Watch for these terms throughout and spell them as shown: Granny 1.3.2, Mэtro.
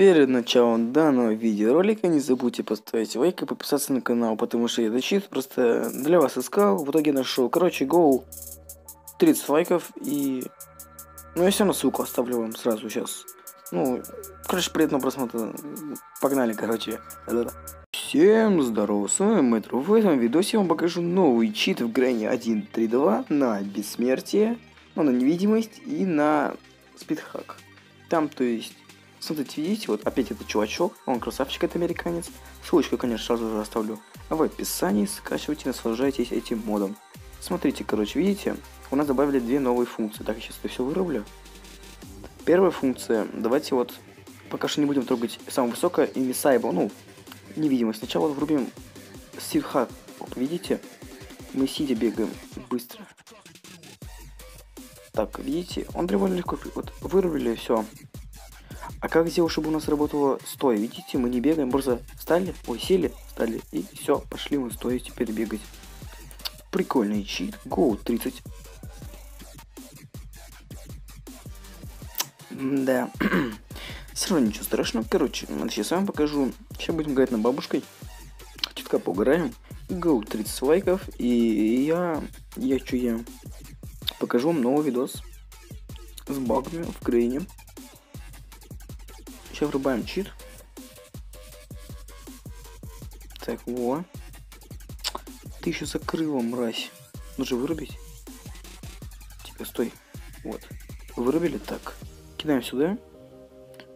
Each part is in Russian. Перед началом данного видеоролика не забудьте поставить лайк и подписаться на канал, потому что я этот щит просто для вас искал, в итоге нашел. Короче, гоу 30 лайков и... Ну я все равно ссылку оставлю вам сразу сейчас. Ну, короче, приятного просмотра. Погнали, короче. Всем здорово, с вами Мэтр. В этом видосе я вам покажу новый чит в Granny 1.3.2 на бессмертие, ну, на невидимость и на спидхак. Там, то есть... Смотрите, видите, вот опять этот чувачок, он красавчик, это американец. Ссылочку, конечно, сразу же оставлю в описании, скачивайте, наслаждайтесь этим модом. Смотрите, короче, видите, у нас добавили две новые функции. Так, сейчас я все выровлю. Первая функция, давайте вот, пока что не будем трогать самое высокое, invisible, ну, невидимость. Сначала вот врубим спидхак, вот видите, мы сидя бегаем быстро. Так, видите, он довольно легко, вот вырубили, все. А как сделать, чтобы у нас работало стоя? Видите, мы не бегаем, просто встали, ой, сели, встали, и все, пошли мы стоя теперь бегать. Прикольный чит, гоу 30. Да, все равно ничего страшного, короче, сейчас я вам покажу, сейчас будем играть на бабушкой, чутка поугараем, гоу 30 лайков, и я покажу вам новый видос с багами в Granny. Врубаем чит. Так, во. Ты еще закрыла, мразь. Нужно вырубить. Типа, стой. Вот. Вырубили, так. Кидаем сюда,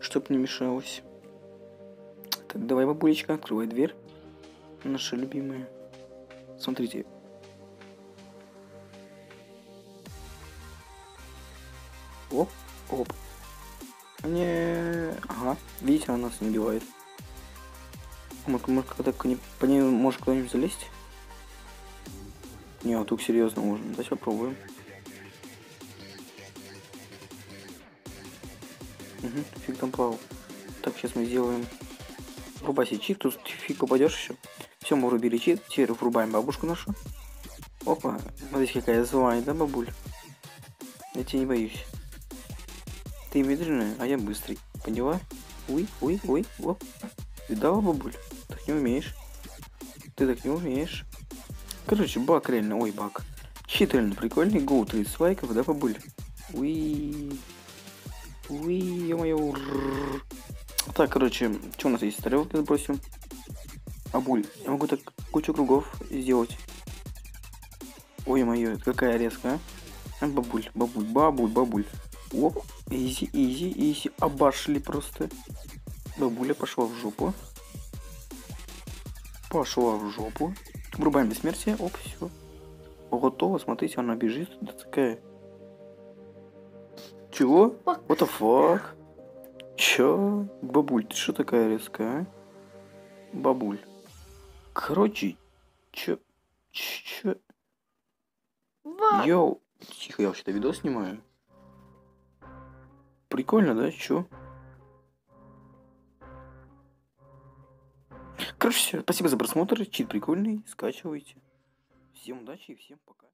чтоб не мешалось. Так, давай, бабулечка, открывай дверь. Наша любимая. Смотрите. Оп, оп. Не, ага, видите, она нас не убивает. Может, когда по ней может кто-нибудь залезть? Не, а тут серьезно можно. Давайте попробуем. Угу, фиг там плавал. Так, сейчас мы сделаем. Врубайся чит, тут фиг попадешь еще. Все, мы врубили чит, теперь врубаем бабушку нашу. Опа, смотрите, какая злая, да, бабуль? Я тебя не боюсь. Ты медленная, а я быстрый. Поняла? Уй, уй, уй, оп. Видала, бабуль? Так не умеешь. Ты так не умеешь. Короче, баг реально, ой, баг. Щит реально прикольный, гоу 30 лайков, да, бабуль? Уи. Уи, ё-моё. Так, короче, что у нас есть? Тарелки сбросим. Бабуль, я могу так кучу кругов сделать. Ой, моё, какая резкая, а? Бабуль, бабуль, бабуль, бабуль. Оп, изи, изи, изи, обошли просто. Бабуля пошла в жопу. Пошла в жопу. Врубаем бессмертие, оп, все. Готово, смотрите, она бежит, да такая. Чего? What the fuck? Чё? Бабуль, ты что такая резкая, а? Бабуль. Короче, чё? Йоу, тихо, я вообще-то видос снимаю. Прикольно, да? Чё? Короче, всё. Спасибо за просмотр. Чит прикольный. Скачивайте. Всем удачи и всем пока.